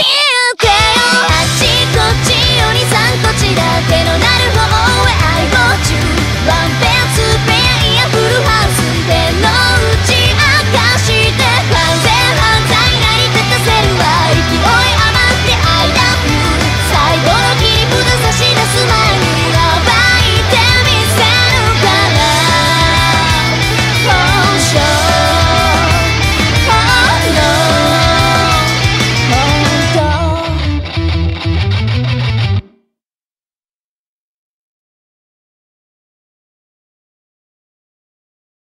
shit!